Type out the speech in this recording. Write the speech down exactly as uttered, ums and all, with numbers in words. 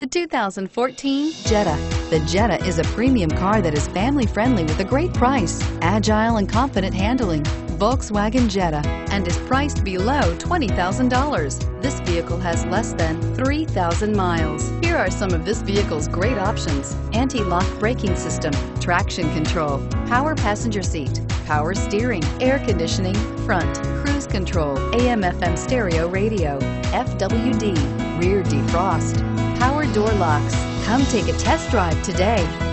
The two thousand fourteen Jetta. The Jetta is a premium car that is family friendly with a great price, agile and confident handling. Volkswagen Jetta, and is priced below twenty thousand dollars. This vehicle has less than three thousand miles. Here are some of this vehicle's great options: anti-lock braking system, traction control, power passenger seat, power steering, air conditioning, front, cruise control, A M F M stereo radio, F W D, rear defrost, power door locks. Come take a test drive today.